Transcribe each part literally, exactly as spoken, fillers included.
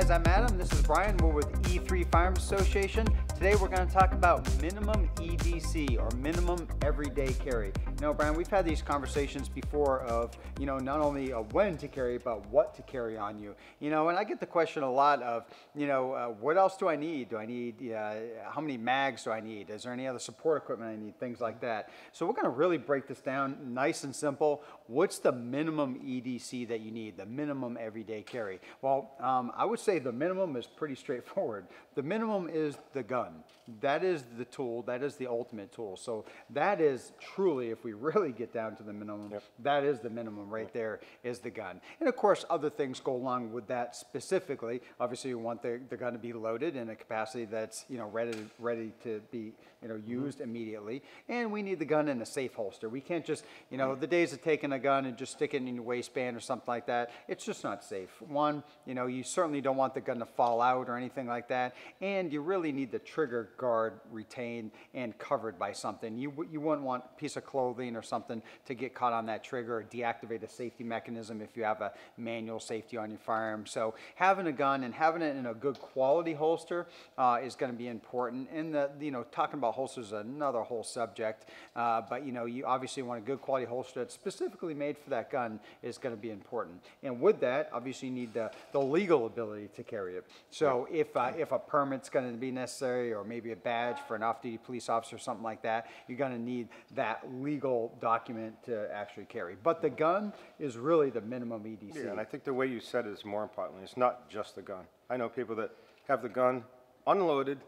guys, I'm Adam. This is Brian. We're with E three Firearms Association. Today we're going to talk about minimum E D C, or minimum everyday carry. Now, Brian, we've had these conversations before of, you know, not only uh, when to carry, but what to carry on you. You know, and I get the question a lot of, you know, uh, what else do I need? Do I need, uh, how many mags do I need? Is there any other support equipment I need? Things like that. So we're going to really break this down nice and simple. What's the minimum E D C that you need? The minimum everyday carry? Well, um, I would say the minimum is pretty straightforward. The minimum is the gun. That is the tool. That is the ultimate tool. So that is truly, if we really get down to the minimum, yep. That is the minimum right there, is the gun. And of course, other things go along with that specifically. Obviously, you want the, the gun to be loaded in a capacity that's, you know, ready, ready to be, you know, used mm-hmm. immediately. And we need the gun in a safe holster. We can't just, you know, the days of taking a gun and just sticking it in your waistband or something like that, it's just not safe. One, you know, you certainly don't want the gun to fall out or anything like that. And you really need the trigger guard retained and covered by something. You, you wouldn't want a piece of clothing or something to get caught on that trigger or deactivate a safety mechanism if you have a manual safety on your firearm. So having a gun and having it in a good quality holster uh, is going to be important. And, the, you know, talking about holsters is another whole subject. Uh, but, you know, you obviously want a good quality holster that's specifically made for that gun is going to be important. And with that, obviously you need the, the legal ability to carry it. So right. if, uh, right. if a permit's going to be necessary, or maybe a badge for an off-duty police officer or something like that, you're going to need that legal document to actually carry. But the gun is really the minimum E D C. Yeah, and I think the way you said it is more important. It's not just the gun. I know people that have the gun unloaded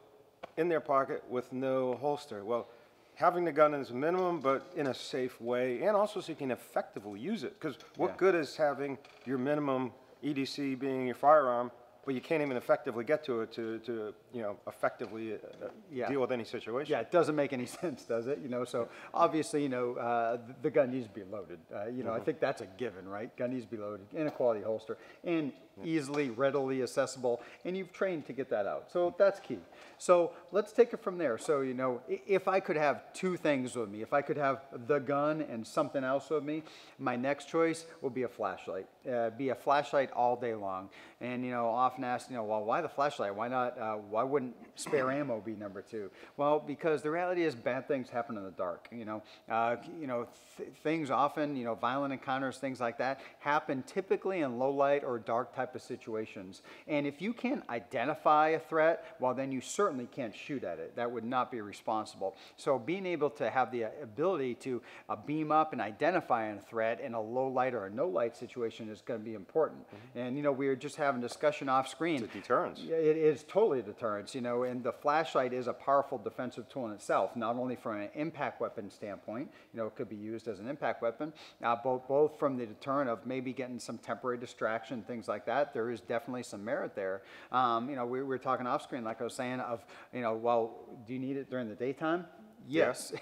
in their pocket with no holster. Well, having the gun is minimum, but in a safe way, and also so you can effectively use it. Because what yeah. good is having your minimum E D C being your firearm, but you can't even effectively get to it to, to you know, effectively uh, yeah. deal with any situation. Yeah, it doesn't make any sense, does it? You know, so obviously, you know, uh, the gun needs to be loaded. Uh, you know, mm-hmm. I think that's a given, right? Gun needs to be loaded in a quality holster and yeah. easily, readily accessible, and you've trained to get that out. So that's key. So let's take it from there. So, you know, if I could have two things with me, if I could have the gun and something else with me, my next choice will be a flashlight. Uh, be a flashlight all day long. And, you know, often asked, you know, well, why the flashlight? Why not, uh, why wouldn't spare ammo be number two? Well, because the reality is bad things happen in the dark, you know. Uh, you know, th things often, you know, violent encounters, things like that happen typically in low light or dark type of situations. And if you can't identify a threat, well, then you certainly can't shoot at it. That would not be responsible. So being able to have the ability to uh, beam up and identify a threat in a low light or a no light situation is going to be important. Mm-hmm. And, you know, we were just having discussion off screen. It's a deterrence. It is totally a deterrence, you know, and the flashlight is a powerful defensive tool in itself, not only from an impact weapon standpoint, you know, it could be used as an impact weapon, uh, both, both from the deterrent of maybe getting some temporary distraction, things like that. There is definitely some merit there. Um, you know, we, we were talking off screen, like I was saying, of, you know, well, do you need it during the daytime? Yes.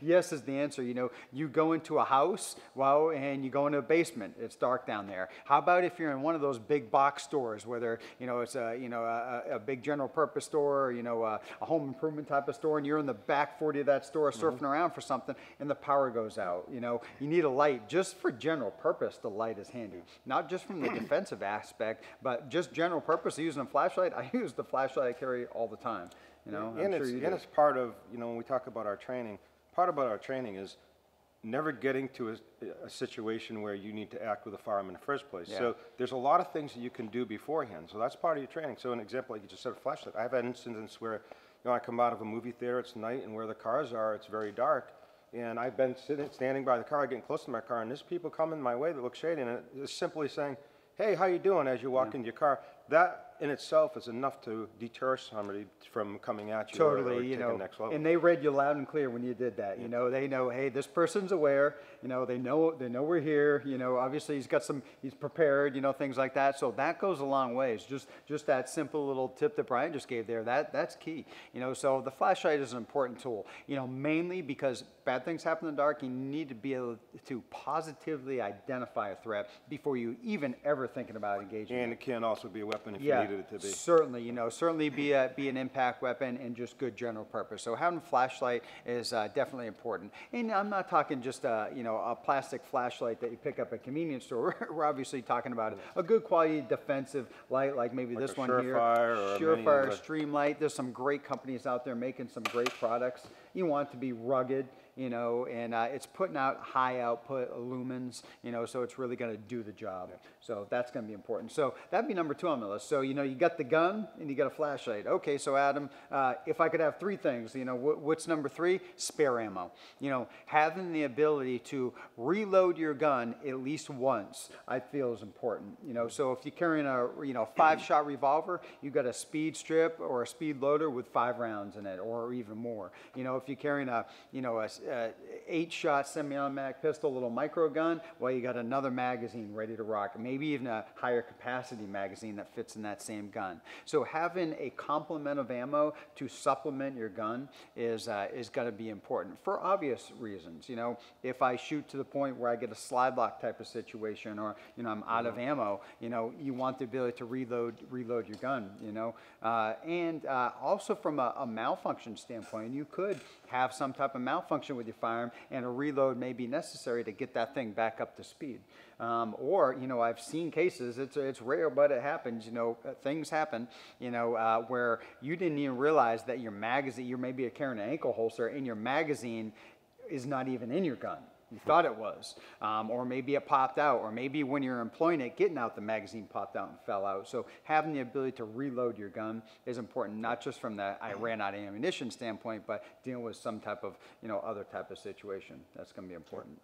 Yes is the answer. You know, you go into a house, well, and you go into a basement. It's dark down there. How about if you're in one of those big box stores, whether, you know, it's a, you know, a, a big general purpose store, or, you know, a, a home improvement type of store, and you're in the back forty of that store surfing mm-hmm. around for something, and the power goes out. You know, you need a light just for general purpose. The light is handy, not just from the defensive aspect, but just general purpose. Using a flashlight, I use the flashlight I carry all the time. You know, and, it's, sure and it's part of, you know, when we talk about our training, part about our training is never getting to a, a situation where you need to act with a firearm in the first place. Yeah. So there's a lot of things that you can do beforehand. So that's part of your training. So an example, like you just said, a flashlight. I've had instances where, you know, I come out of a movie theater, it's night, and where the cars are, it's very dark. And I've been sitting, standing by the car, getting close to my car, and there's people coming my way that look shady, and it's simply saying, hey, how you doing, as you walk yeah. into your car. That in itself is enough to deter somebody from coming at you. Totally, or, or you know, the next level. And they read you loud and clear when you did that. Yeah. You know, they know, hey, this person's aware. You know, they know they know we're here. You know, obviously he's got some, he's prepared. You know, things like that. So that goes a long ways. Just just that simple little tip that Brian just gave there. That that's key. You know, so the flashlight is an important tool. You know, mainly because bad things happen in the dark. You need to be able to positively identify a threat before you even ever thinking about engaging. And it can also be a way weapon if yeah, you needed it to be. Certainly, you know, certainly be a, be an impact weapon and just good general purpose. So having a flashlight is uh, definitely important. And I'm not talking just a, you know, a plastic flashlight that you pick up at a convenience store. We're obviously talking about a good quality defensive light, like maybe like this one here. Surefire, Surefire, Streamlight. There's some great companies out there making some great products. You want it to be rugged, you know, and uh, it's putting out high output lumens, you know, so it's really going to do the job. Yeah. So that's going to be important. So that'd be number two on the list. So, you know, you got the gun and you got a flashlight. Okay, so Adam, uh, if I could have three things, you know, wh what's number three? Spare ammo. You know, having the ability to reload your gun at least once, I feel is important. You know, so if you're carrying a, you know, five-shot revolver, you've got a speed strip or a speed loader with five rounds in it or even more. You know, if you're carrying a, you know, a Uh, eight-shot semi-automatic pistol, little micro gun, well, you got another magazine ready to rock, maybe even a higher capacity magazine that fits in that same gun. So having a complement of ammo to supplement your gun is uh, is going to be important for obvious reasons. You know, if I shoot to the point where I get a slide lock type of situation, or you know, I'm out mm-hmm. of ammo, you know, you want the ability to reload reload your gun. You know, uh, and uh, also from a, a malfunction standpoint, you could have some type of malfunction with your firearm, and a reload may be necessary to get that thing back up to speed. Um, or, you know, I've seen cases, it's, it's rare, but it happens, you know, things happen, you know, uh, where you didn't even realize that your magazine, you're maybe carrying an ankle holster, and your magazine is not even in your gun. You thought it was, um, or maybe it popped out, or maybe when you're employing it, getting out, the magazine popped out and fell out. So having the ability to reload your gun is important, not just from the I ran out of ammunition standpoint, but dealing with some type of, you know, other type of situation. That's going to be important.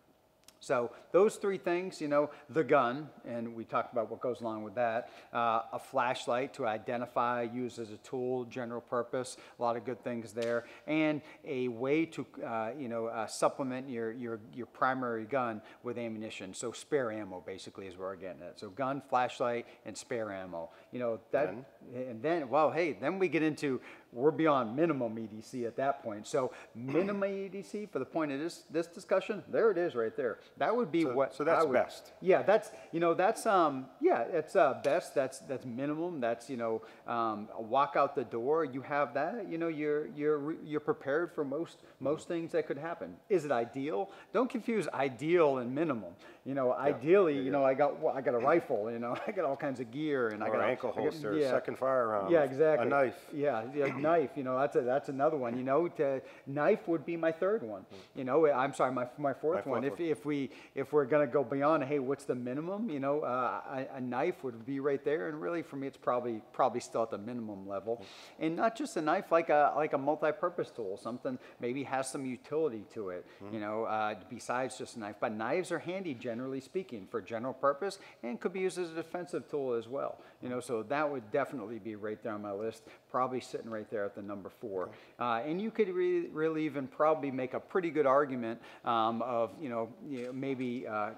So those three things, you know, the gun, and we talked about what goes along with that, uh, a flashlight to identify, use as a tool, general purpose, a lot of good things there, and a way to, uh, you know, uh, supplement your, your, your primary gun with ammunition. So spare ammo, basically, is where we're getting at. So gun, flashlight, and spare ammo. You know, that, and, and then, well, hey, then we get into, we're beyond minimum E D C at that point. So minimum E D C for the point of this, this discussion, there it is right there. That would be so, what so that's I would, best. Yeah, that's, you know, that's, um, yeah, it's uh, best, that's, that's minimum, that's, you know, um, a walk out the door, you have that, you know, you're, you're, you're prepared for most, most things that could happen. Is it ideal? Don't confuse ideal and minimum. You know, yeah, ideally, yeah, you know, yeah. I got, well, I got a rifle, you know, I got all kinds of gear, and or I got an ankle holster, yeah. second firearm, yeah, exactly, a knife, yeah, yeah. Knife, you know, that's a, that's another one. You know, to, knife would be my third one. You know, I'm sorry, my my fourth, my fourth one. one. If if we if we're gonna go beyond, hey, what's the minimum? You know, uh, a, a knife would be right there, and really for me, it's probably probably still at the minimum level, and not just a knife, like a like a multi-purpose tool, something maybe has some utility to it. Mm-hmm. You know, uh, besides just a knife, but knives are handy generally speaking for general purpose, and could be used as a defensive tool as well. You know, so that would definitely be right there on my list. Probably sitting right there at the number four. Uh, and you could re really even probably make a pretty good argument um, of, you know, you know maybe, uh, uh,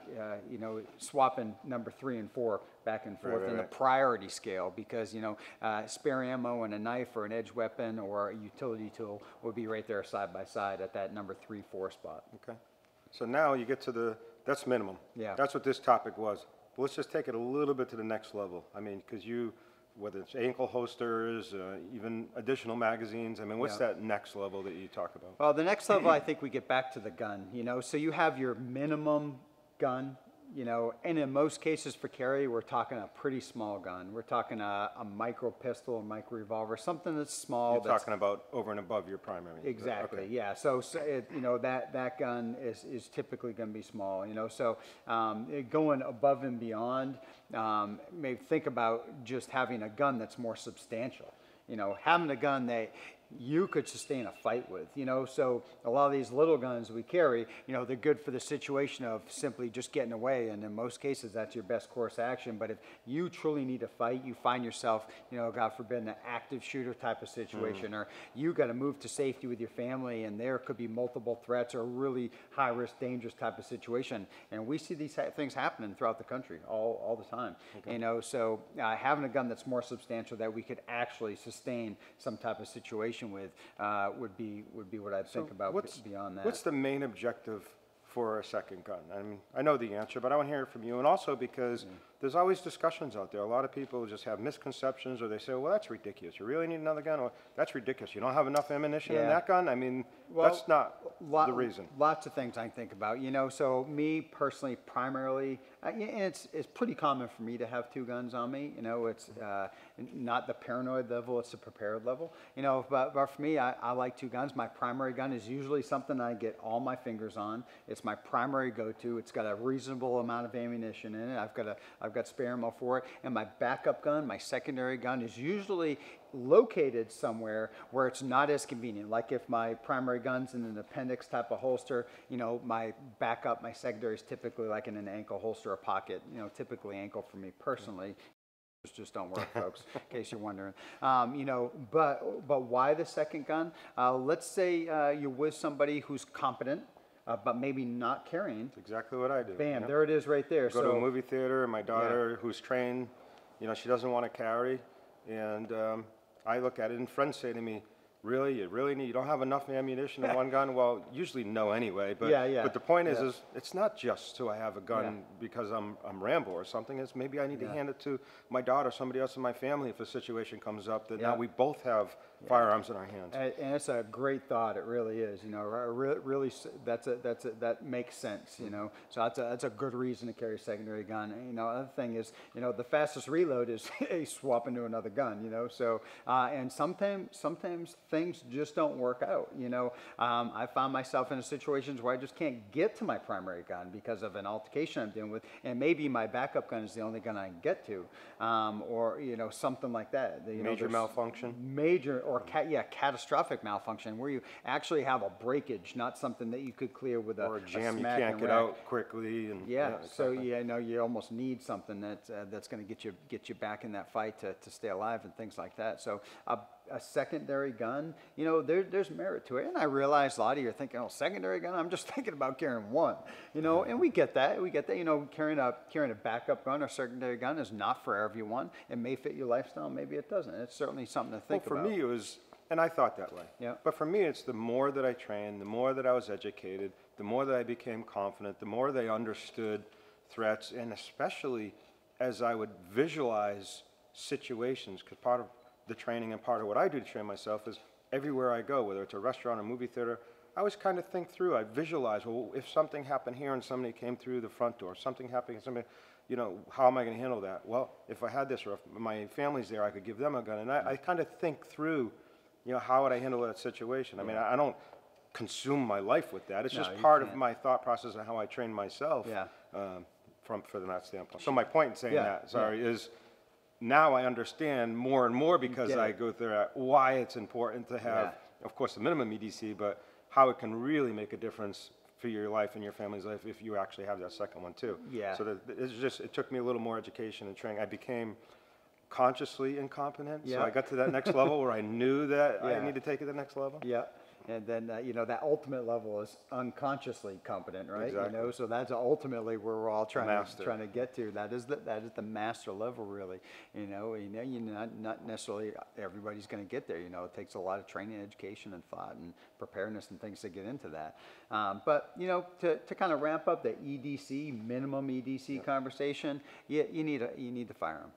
you know, swapping number three and four back and forth right, right, in the right. priority scale, because, you know, uh, spare ammo and a knife or an edge weapon or a utility tool would be right there side by side at that number three, four spot. Okay. So now you get to the, that's minimum. Yeah. That's what this topic was. But let's just take it a little bit to the next level. I mean, because you, whether it's ankle holsters, uh, even additional magazines. I mean, what's yeah. that next level that you talk about? Well, the next level, I think we get back to the gun, you know. So you have your minimum gun, you know, and in most cases for carry, we're talking a pretty small gun. We're talking a, a micro pistol, a micro revolver, something that's small. You're that's talking about over and above your primary. Exactly, okay. yeah. So, so it, you know, that, that gun is, is typically going to be small, you know. So um, it going above and beyond, Um, maybe think about just having a gun that's more substantial. You know, having a gun that you could sustain a fight with, you know, so a lot of these little guns we carry, you know, they're good for the situation of simply just getting away, and in most cases that's your best course of action. But if you truly need to fight, you find yourself, you know, God forbid, in an active shooter type of situation, mm. or you got to move to safety with your family, and there could be multiple threats or really high risk, dangerous type of situation, and we see these things happening throughout the country all, all the time, okay. you know, so uh, having a gun that's more substantial that we could actually sustain some type of situation with uh, would be would be what I'd so think about what's, beyond that. What's the main objective for a second gun? I mean, I know the answer, but I want to hear it from you. And also because mm. there's always discussions out there. A lot of people just have misconceptions, or they say, well, that's ridiculous. You really need another gun? Or, that's ridiculous. You don't have enough ammunition yeah. in that gun? I mean, well, that's not lot, the reason. Lots of things I think about. You know, so me personally, primarily, I, it's, it's pretty common for me to have two guns on me. You know, it's uh, not the paranoid level, it's the prepared level. You know, but, but for me, I, I like two guns. My primary gun is usually something I get all my fingers on. It's my primary go-to. It's got a reasonable amount of ammunition in it. I've got a, I've got spare ammo for it. And my backup gun, my secondary gun, is usually located somewhere where it's not as convenient. Like if my primary gun's in an appendix type of holster, you know, my backup, my secondary is typically like in an ankle holster or pocket. You know, typically ankle for me personally. Just don't work, folks, in case you're wondering. Um, you know, but but why the second gun? Uh, let's say uh, you're with somebody who's competent. Uh, but maybe not carrying. That's exactly what I do. Bam, yep. There it is right there. Go so, to a movie theater, and my daughter, yeah. who's trained, you know, she doesn't want to carry. And um, I look at it, and friends say to me, really, you really need, you don't have enough ammunition in one gun? Well, usually no anyway. But, yeah, yeah. but the point is, yeah. is, it's not just so I have a gun yeah. because I'm, I'm Rambo or something. It's maybe I need yeah. to hand it to my daughter, somebody else in my family, if a situation comes up that yeah. now we both have firearms in our hands. And, and it's a great thought. It really is. You know, really, really that's a, that's a, that makes sense. You know, so that's a, that's a good reason to carry a secondary gun. And, you know, other thing is, you know, the fastest reload is a swap into another gun. You know, so uh, and sometimes sometimes things just don't work out. You know, um, I found myself in situations where I just can't get to my primary gun because of an altercation I'm dealing with, and maybe my backup gun is the only gun I can get to, um, or you know, something like that. You major know, malfunction. Major. Or ca yeah, catastrophic malfunction where you actually have a breakage, not something that you could clear with a or a jam a smack you can't get rack. out quickly. And yeah, yeah exactly. so yeah, no, you almost need something that uh, that's going to get you get you back in that fight to to stay alive and things like that. So. Uh, A secondary gun, you know, there, there's merit to it. And I realize a lot of you are thinking, oh, secondary gun, I'm just thinking about carrying one, you know, and we get that. We get that, you know, carrying a, carrying a backup gun or secondary gun is not for everyone. It may fit your lifestyle, maybe it doesn't. It's certainly something to think well, for about. For me, it was, and I thought that way. Yeah. But for me, it's the more that I trained, the more that I was educated, the more that I became confident, the more they understood threats, and especially as I would visualize situations, because part of the training and part of what I do to train myself is everywhere I go, whether it's a restaurant or movie theater, I always kind of think through. I visualize, well, if something happened here and somebody came through the front door, something happened, somebody, you know, how am I going to handle that? Well, if I had this or if my family's there, I could give them a gun. And I, I kind of think through, you know, how would I handle that situation? I mean, I, I don't consume my life with that. It's no, just part can't. of my thought process and how I train myself yeah. um, from, from that standpoint. So my point in saying yeah. that, sorry, yeah. is... Now I understand more and more because yeah. I go through that, why it's important to have, yeah. of course, the minimum E D C, but how it can really make a difference for your life and your family's life if you actually have that second one too. Yeah. So that it's just, it took me a little more education and training. I became consciously incompetent. Yeah. So I got to that next level where I knew that yeah. I need to take it to the next level. Yeah. And then, uh, you know, that ultimate level is unconsciously competent, right? Exactly. You know, so that's ultimately where we're all trying master. to trying to get to. That is the that is the master level, really. You know, you know, you not not necessarily everybody's going to get there. You know, it takes a lot of training, education, and thought, and preparedness, and things to get into that. Um, but you know, to, to kind of wrap up the E D C minimum E D C yeah. conversation, you you need a you need the firearm,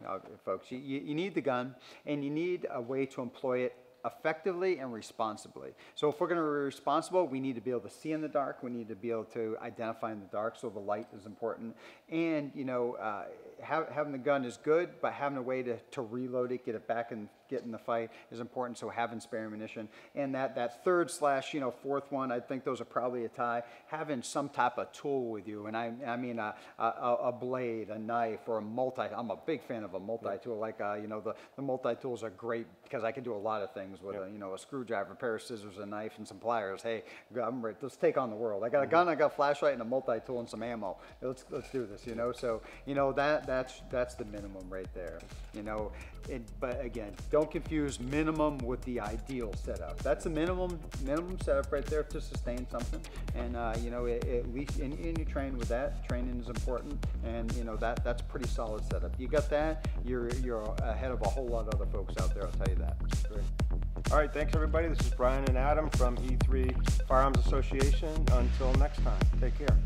folks. You you need the gun, and you need a way to employ it effectively and responsibly. So if we're going to be responsible, we need to be able to see in the dark. We need to be able to identify in the dark. So the light is important. And you know, uh, have, having the gun is good, but having a way to, to reload it, get it back and get in the fight is important. So having spare ammunition, and that that third slash you know fourth one, I think those are probably a tie. Having some type of tool with you, and I I mean a a, a blade, a knife, or a multi. I'm a big fan of a multi tool. Like uh, you know the the multi tools are great because I can do a lot of things. With yep. a, you know, a screwdriver, a pair of scissors, a knife, and some pliers. Hey, I'm ready. Let's take on the world. I got a gun, I got a flashlight, and a multi-tool and some ammo. Let's let's do this. You know, so you know that that. that's that's the minimum right there, you know. And but again, don't confuse minimum with the ideal setup. That's the minimum minimum setup right there to sustain something. And uh, you know, at least in you train with that. Training is important, and you know that that's pretty solid setup. You got that, you're you're ahead of a whole lot of other folks out there. I'll tell you that. Great. All right, thanks everybody. This is Brian and Adam from E three Firearms Association. Until next time, take care.